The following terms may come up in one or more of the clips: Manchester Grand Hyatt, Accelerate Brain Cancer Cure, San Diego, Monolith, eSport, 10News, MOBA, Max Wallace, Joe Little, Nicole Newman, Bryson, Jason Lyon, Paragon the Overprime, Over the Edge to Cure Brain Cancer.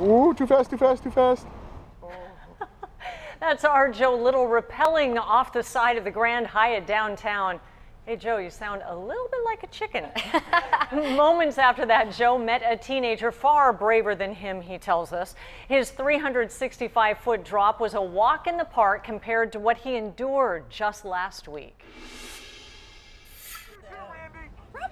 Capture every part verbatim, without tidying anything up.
Ooh, too fast, too fast, too fast. Oh. That's our Joe Little rappelling off the side of the Grand Hyatt downtown. Hey, Joe, you sound a little bit like a chicken. Moments after that, Joe met a teenager far braver than him, he tells us. His three hundred sixty-five foot drop was a walk in the park compared to what he endured just last week.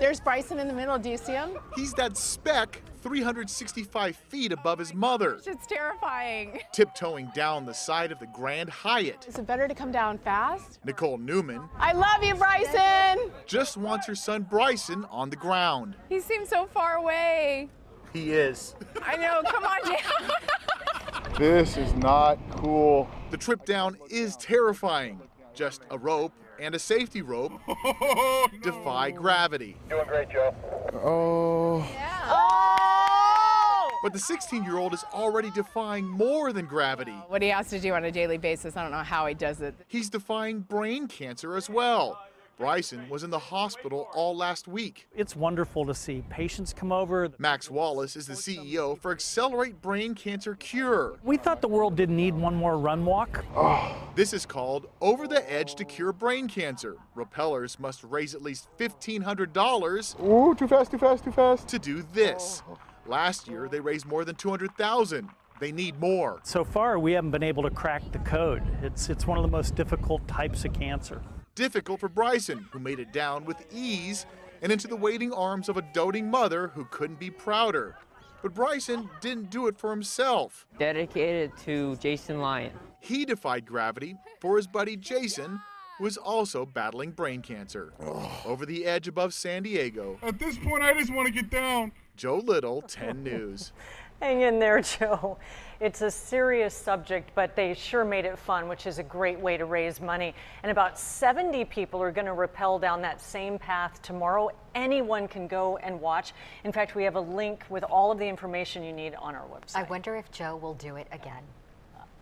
There's Bryson in the middle. Do you see him? He's that speck three hundred sixty-five feet above his mother. Gosh, it's terrifying. Tiptoeing down the side of the Grand Hyatt. Is it better to come down fast? Nicole Newman. I love you, Bryson. Just wants her son Bryson on the ground. He seems so far away. He is. I know, come on down. This is not cool. The trip down is terrifying. Just a rope and a safety rope oh, no. defy gravity. Doing great, Joe. Oh. Yeah. Oh. But the sixteen-year-old is already defying more than gravity. What he has to do on a daily basis, I don't know how he does it. He's defying brain cancer as well. Bryson was in the hospital all last week. It's wonderful to see patients come over. Max Wallace is the C E O for Accelerate Brain Cancer Cure. We thought the world didn't need one more run walk. Oh. This is called Over the Edge to Cure Brain Cancer. Rappellers must raise at least fifteen hundred dollars. Ooh, too fast, too fast, too fast. To do this. Last year, they raised more than two hundred thousand dollars. They need more. So far, we haven't been able to crack the code. It's, it's one of the most difficult types of cancer. Difficult for Bryson, who made it down with ease and into the waiting arms of a doting mother who couldn't be prouder. But Bryson didn't do it for himself. Dedicated to Jason Lyon. He defied gravity for his buddy Jason, who is also battling brain cancer. Oh. Over the edge above San Diego. At this point, I just want to get down. Joe Little, ten news. Hang in there, Joe. It's a serious subject, but they sure made it fun, which is a great way to raise money. And about seventy people are going to rappel down that same path tomorrow. Anyone can go and watch. In fact, we have a link with all of the information you need on our website. I wonder if Joe will do it again.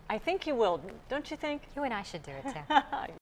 I think he will. Don't you think? You and I should do it, too.